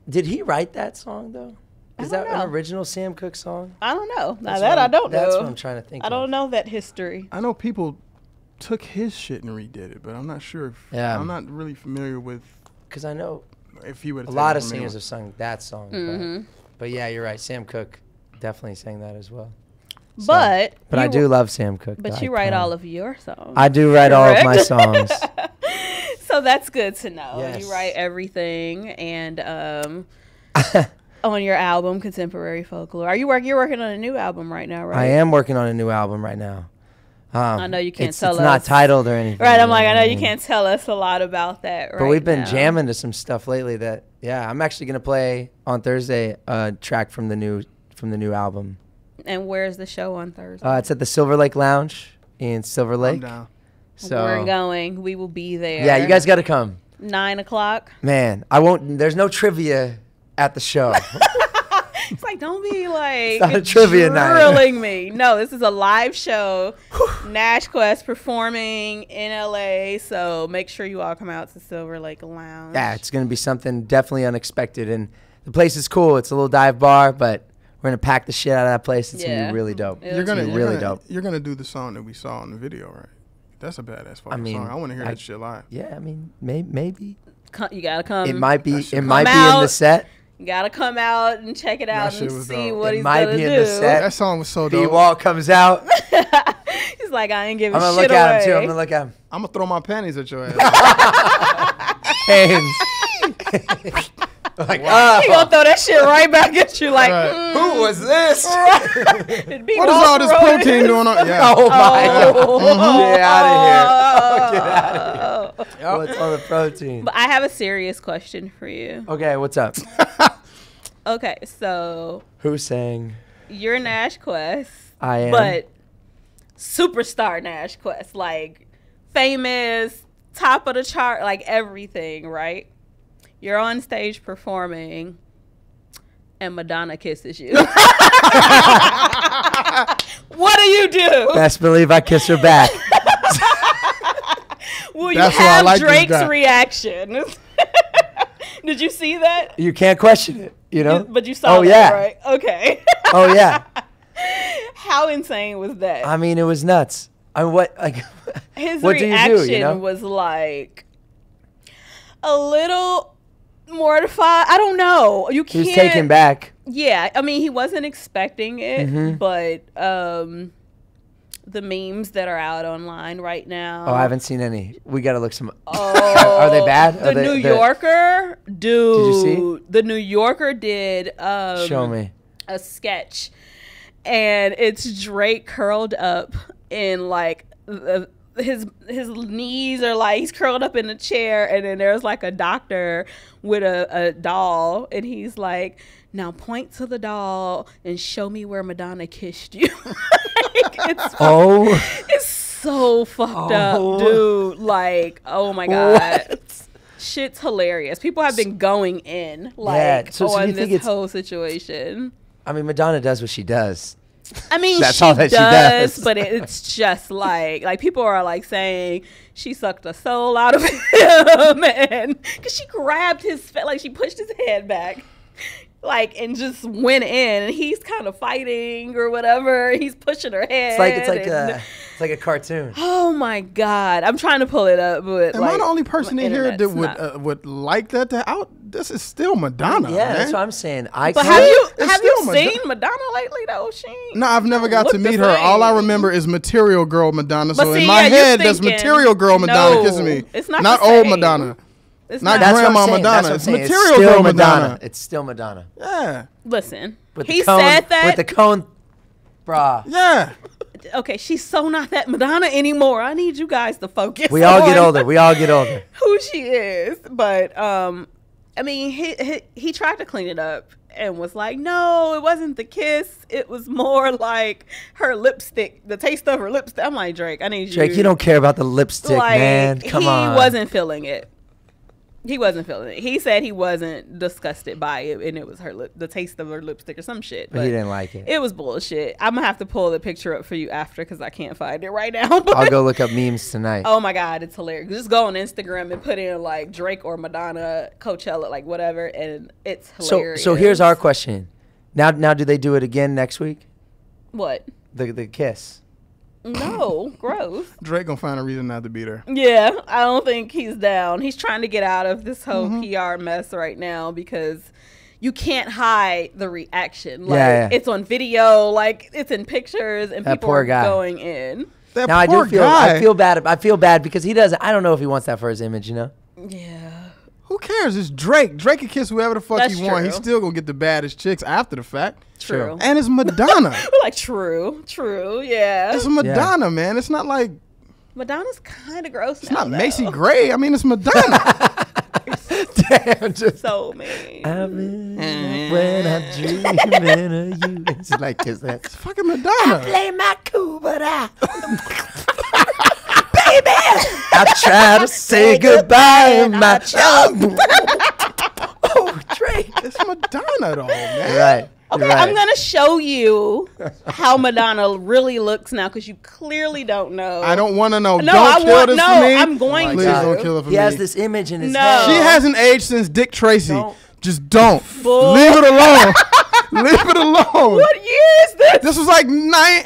did he write that song, though? Is that know. an original Sam Cooke song? I don't know. Now that's that I don't that's know. That's what I'm trying to think I of. don't know that history. I know people took his shit and redid it, but I'm not sure. If, yeah. I'm not really familiar with. Because I know. If he would, a lot of singers have sung that song, mm-hmm. but, but yeah, you're right. Sam Cooke definitely sang that as well. So, but but I do love Sam Cooke. But though. you write all of your songs. I do write correct? all of my songs. So that's good to know. Yes. You write everything, and um, on your album, Contemporary Folklore. Are you work? You're working on a new album right now, right? I am working on a new album right now. Um, I know you can't it's, tell it's us. It's not titled or anything. Right, I'm like, I know you can't tell us a lot about that right But we've been now. jamming to some stuff lately that, yeah, I'm actually going to play on Thursday a track from the new from the new album. And where's the show on Thursday? Uh, it's at the Silver Lake Lounge in Silver Lake. I'm down. So we're going. We will be there. Yeah, you guys got to come. Nine o'clock. Man, I won't, there's no trivia at the show. It's like, don't be like drilling trivia me. No, this is a live show. Nash Quest performing in L A. So make sure you all come out to Silver Lake Lounge. Yeah, it's going to be something definitely unexpected. And the place is cool. It's a little dive bar, but we're going to pack the shit out of that place. It's yeah. going to be really dope. You're going to be really gonna, dope. You're going to do the song that we saw in the video, right? That's a badass fucking I mean, song. I want to hear I, that shit live. Yeah, I mean, may, maybe. You got to come. It might be, it might be in the set. You gotta come out and check it out and see dope. what it he's might gonna be in do. The set. That song was so dope. B. Walt comes out. He's like, I ain't giving I'm gonna shit look away. At him too. I'm gonna look at him. I'm gonna throw my panties at your ass. Like, wow. Oh. He gonna throw that shit right back at you like, right. mm. Who was this? What is all this protein doing on? Yeah. Oh, my oh. God. Get out of here. Get out of here. Oh. What's all the protein? But I have a serious question for you. Okay, what's up? Okay, so. Who sang? You're Nash Quest. I am. But superstar Nash Quest. Like, famous, top of the chart, like everything, right? You're on stage performing, and Madonna kisses you. What do you do? Best believe I kiss her back. Will Will you have like Drake's reaction? Did you see that? You can't question it, you know? You, but you saw oh, that, yeah. right? Okay. Oh, yeah. How insane was that? I mean, it was nuts. I mean, what, like, his what reaction do you do, you know? was like a little mortified. I don't know. You can't. He was taken back. Yeah. I mean, he wasn't expecting it, mm-hmm. but um, the memes that are out online right now. Oh, I haven't seen any. We got to look some. Oh, are they bad? Are the they, New Yorker, dude. Did you see? The New Yorker did um, Show me. a sketch. And it's Drake curled up in like the, his his knees are like he's curled up in a chair, and then there's like a doctor with a, a doll, and he's like, "Now point to the doll and show me where Madonna kissed you." Like, it's, oh, it's so fucked oh. up, dude. Like, oh my god. What? Shit's hilarious. People have been going in like yeah. so, on so this whole situation. I mean, Madonna does what she does. I mean, That's she, all that does, she does, but it, it's just like, like people are like saying she sucked the soul out of him, and because she grabbed his, like she pushed his head back, like and just went in, and he's kind of fighting or whatever. He's pushing her head. It's like it's like and, a it's like a cartoon. Oh my god, I'm trying to pull it up, but am like, I the only person in here that would uh, would like that? To out, this is still Madonna. Yeah, man. That's what I'm saying. I but have you it's have you Madonna. seen Madonna lately though? She no, I've never got to meet her. Way. All I remember is Material Girl Madonna. But so see, in my yeah, head, thinking, that's Material Girl Madonna no, kissing me. It's not not old Madonna. It's not, not Grandma Madonna. It's Material Girl Madonna. It's still Madonna. Yeah. Listen, with he cone, said that. With the cone bra. Yeah. Okay, she's so not that Madonna anymore. I need you guys to focus We all on get older. We all get older. Who she is. But, um, I mean, he, he, he tried to clean it up and was like, no, it wasn't the kiss. It was more like her lipstick, the taste of her lipstick. I'm like, Drake, I need Drake, you. Drake, you don't care about the lipstick, like, man. Come he on. He wasn't feeling it. He wasn't feeling it. He said he wasn't disgusted by it, and it was her lip, the taste of her lipstick or some shit. But, but he didn't like it. It was bullshit. I'm gonna have to pull the picture up for you after because I can't find it right now. But I'll go look up memes tonight. Oh my god, it's hilarious. Just go on Instagram and put in like Drake or Madonna, Coachella, like whatever, and it's hilarious. So, so here's our question. Now, now, do they do it again next week? What? The the kiss. No, gross. Drake gonna find a reason not to be there. Yeah, I don't think he's down. He's trying to get out of this whole mm-hmm. P R mess right now because you can't hide the reaction. Like yeah, yeah. It's on video, like it's in pictures, and that people poor are guy. going in. That now poor I do feel guy. I feel bad. I feel bad because he doesn't. I don't know if he wants that for his image. You know. Yeah. Who cares? It's Drake. Drake can kiss whoever the fuck That's he wants. He's still gonna get the baddest chicks after the fact. True. And it's Madonna. We're like true, true, yeah. It's Madonna, yeah. man. It's not like Madonna's kind of gross. It's now, not though. Macy Gray. I mean, it's Madonna. Damn, just so mean. I mean, mm. when I'm dreaming of you, it's like kiss that. It's fucking Madonna. I play my cool, but I. Baby. I try to say, say goodbye, goodbye my child. Oh, Drake. It's Madonna, though, man. Right. Okay, right. I'm going to show you how Madonna really looks now because you clearly don't know. I don't want to know. No, don't I kill want, this no, for me. I'm going oh Please to. Please don't kill it for he me. He has this image in his no. head. She hasn't aged since Dick Tracy. Don't. Just don't. Bull. Leave it alone. Leave it alone. What year is this? This was like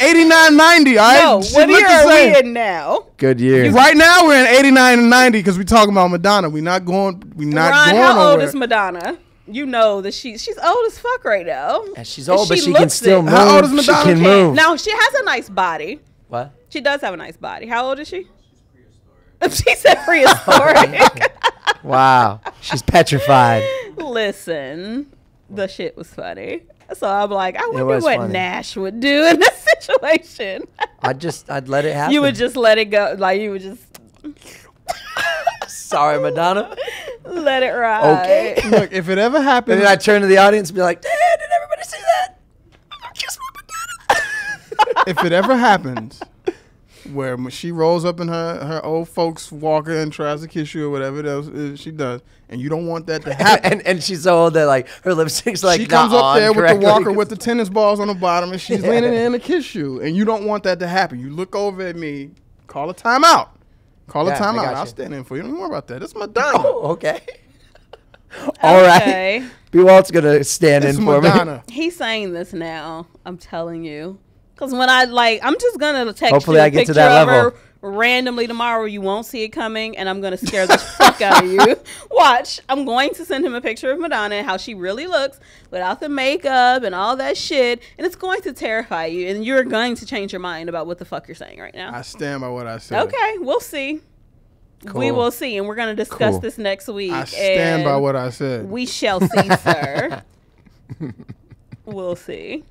eighty-nine, ninety. All right? No, she what year are we in now? Good year. Right now we're in eighty-nine and ninety because we're talking about Madonna. We're not going We're not Ron, going how nowhere. Old is Madonna? You know that she she's old as fuck right now. And she's old, and she but she can still it. move. How old is Madonna? She can move. Now she has a nice body. What? She does have a nice body. How old is she? She's prehistoric. She said prehistoric. Wow, she's petrified. Listen, the shit was funny. So I'm like, I wonder what funny. Nash would do in this situation. I just I'd let it happen. You would just let it go, like you would just. Sorry, Madonna. Let it ride. Okay. Look, if it ever happens, and then I turn to the audience and be like, "Dad, did everybody see that? I'm gonna kiss my Madonna." If it ever happens, where she rolls up in her her old folks walker and tries to kiss you or whatever else she does, and you don't want that to happen, and, and she's so old that like her lipstick's like she comes up there with the walker with the tennis balls on the bottom, and she's yeah. leaning in to kiss you, and you don't want that to happen. You look over at me, call a timeout. Call yeah, a timeout. I'll stand in for you. Don't worry about that. It's Madonna. Oh, okay. All okay. right. B. Walt's going to stand it's in for Madonna. me. He's saying this now. I'm telling you. Because when I, like, I'm just going to text Hopefully you a I get picture to that level. of her randomly tomorrow. You won't see it coming, and I'm going to scare the fuck out of you. Watch. I'm going to send him a picture of Madonna and how she really looks without the makeup and all that shit, and it's going to terrify you, and you're going to change your mind about what the fuck you're saying right now. I stand by what I said. Okay. We'll see. Cool. We will see, and we're going to discuss cool. this next week. I stand by what I said. We shall see, sir. We'll see.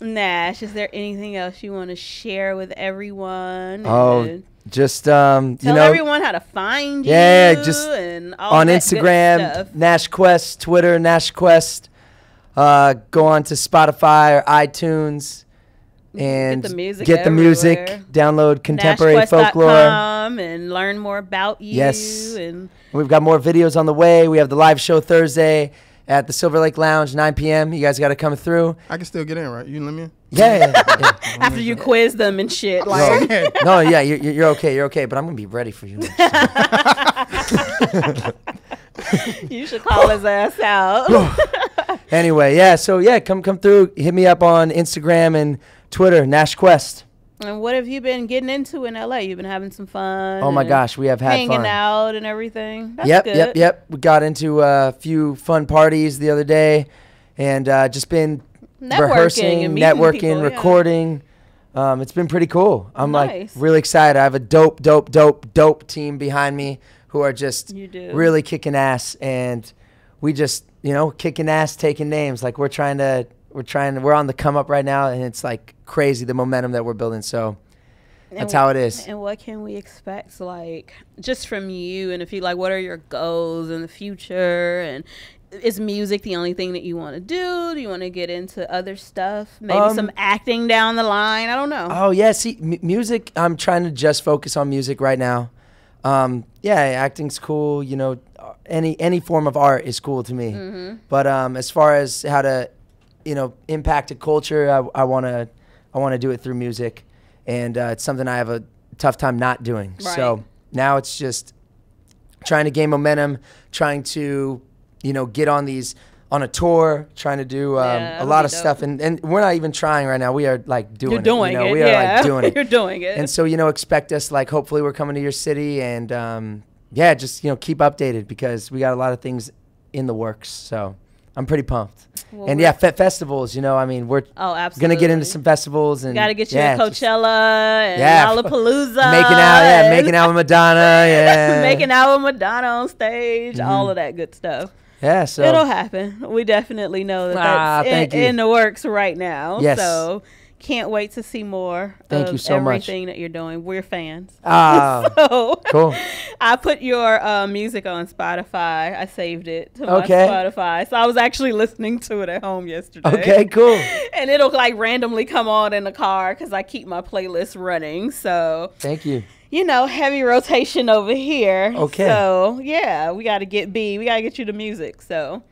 Nash, is there anything else you want to share with everyone? Oh, just um, tell you know, everyone how to find you. Yeah, just and all on Instagram, Nash Quest, Twitter, Nash Quest. Uh, go on to Spotify or iTunes and get the music. Get the music download Contemporary Folklore and learn more about you. Yes, and we've got more videos on the way. We have the live show Thursday at the Silver Lake Lounge, nine P M You guys got to come through. I can still get in, right? You can let me in? Yeah, yeah, yeah, yeah. After you quiz them and shit. Like. No, no, yeah, you're, you're okay. You're okay. But I'm going to be ready for you. You should call his ass out. Anyway, yeah. So, yeah, come come through. Hit me up on Instagram and Twitter, Nash Quest. And what have you been getting into in L A? You've been having some fun. Oh, my gosh. We have had hanging fun. Hanging out and everything. That's yep, good. Yep, yep. We got into a few fun parties the other day and uh, just been networking rehearsing, and networking, people, recording. Yeah. Um, it's been pretty cool. I'm nice. like really excited. I have a dope, dope, dope, dope team behind me who are just really kicking ass. And we just, you know, kicking ass, taking names. Like we're trying to. We're trying to, we're on the come up right now, and it's like crazy the momentum that we're building. So that's how it is. And what can we expect, like, just from you? And if you like, what are your goals in the future? And is music the only thing that you want to do? Do you want to get into other stuff? Maybe um, some acting down the line? I don't know. Oh, yeah. See, m music, I'm trying to just focus on music right now. Um, yeah, acting's cool. You know, any, any form of art is cool to me. Mm-hmm. But um, as far as how to, you know, impact a culture, I want to I want to do it through music, and uh, it's something I have a tough time not doing. Right. So now it's just trying to gain momentum, trying to, you know, get on these on a tour, trying to do um, yeah, a lot of dope. stuff, and and we're not even trying right now. We are like doing. You're doing it. You know? it. We are yeah. like doing it. You're doing it. And so, you know, expect us, like, hopefully we're coming to your city, and um, yeah, just, you know, keep updated because we got a lot of things in the works. So I'm pretty pumped. Well, and yeah, fe festivals, you know, I mean, we're oh, going to get into some festivals. And got to get you yeah, to Coachella and yeah, Lollapalooza. Making out, yeah, making out with Madonna. Yeah. Making out with Madonna on stage, mm-hmm. all of that good stuff. Yeah, so. It'll happen. We definitely know that ah, that's in, in the works right now. Yes. So can't wait to see more thank of you so everything much. that you're doing. We're fans. Ah, so cool. I put your uh, music on Spotify. I saved it to okay. my Spotify. So I was actually listening to it at home yesterday. Okay, cool. And it'll like randomly come on in the car because I keep my playlist running. So thank you. You know, heavy rotation over here. Okay. So yeah, we got to get B. We got to get you the music. So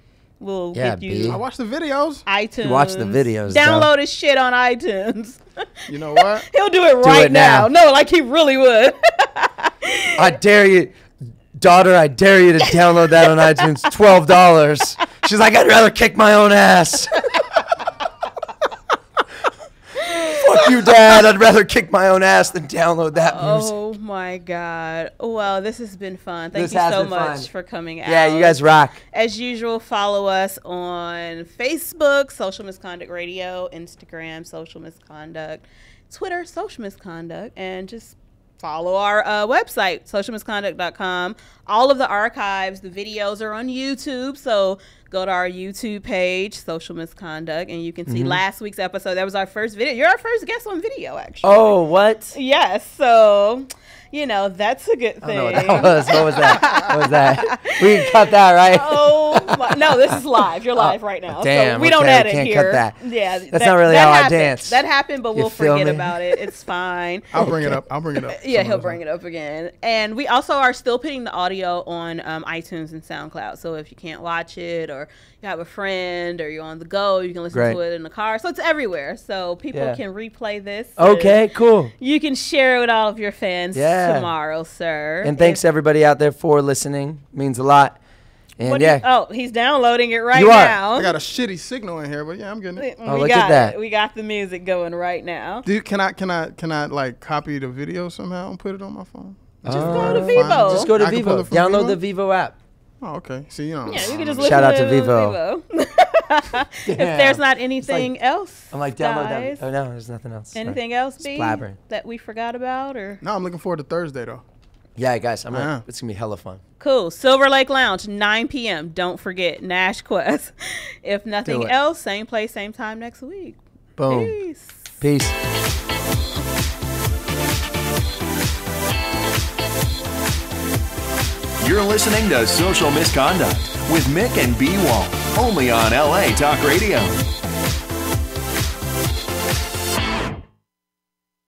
we'll yeah, get you. B. I watch the videos. iTunes. You watch the videos. Download though. his shit on iTunes. You know what? He'll do it do right it now. now. No, like he really would. I dare you, daughter, I dare you to download that on iTunes. twelve dollars. She's like, I'd rather kick my own ass. Fuck you, Dad. I'd rather kick my own ass than download that oh music. Oh, my God. Well, this has been fun. Thank this you so much fun. for coming yeah, out. Yeah, you guys rock. As usual, follow us on Facebook, Social Misconduct Radio, Instagram, Social Misconduct, Twitter, Social Misconduct, and just follow our uh, website, social misconduct dot com. All of the archives, the videos are on YouTube. So go to our YouTube page, Social Misconduct, and you can see mm-hmm. last week's episode. That was our first video. You're our first guest on video, actually. Oh, what? Yes. So, you know, that's a good thing. I don't know what that was. What was that? What was that? We cut that, right? Oh, my. No, No, this is live. You're live right now. Damn, so we okay, don't edit can't here. Cut that. Yeah, that's that, not really that how happened. I dance. That happened, but you we'll forget me? About it. It's fine. I'll bring it up. I'll bring it up. Yeah, he'll bring it up again. And we also are still putting the audio on um, iTunes and SoundCloud. So if you can't watch it, or you have a friend, or you're on the go, you can listen Great. To it in the car. So it's everywhere. So people yeah. can replay this. Okay, cool. You can share it with all of your fans yeah. tomorrow, sir. And thanks if everybody out there for listening. It means a lot. And yeah. You, oh, he's downloading it right you are. Now. I got a shitty signal in here, but yeah, I'm getting it. Oh, we look got at that. It. We got the music going right now. Dude, can I can I can I like copy the video somehow and put it on my phone? Just uh, go to Vevo. Just go to Vevo. Download Vevo? The Vevo app. Oh, okay. See, you know. Yeah, you can just listen shout out to Vevo. Vevo. If there's not anything like, else, I'm like download guys. That. Oh no, there's nothing else. Anything sorry. Else, B, that we forgot about, or no? I'm looking forward to Thursday though. Yeah, guys, I'm gonna, it's gonna be hella fun. Cool. Silver Lake Lounge, nine p m Don't forget Nash Quest. If nothing else, same place, same time next week. Boom. Peace. Peace. You're listening to Social Misconduct with Mik and B. Walt, only on L A Talk Radio.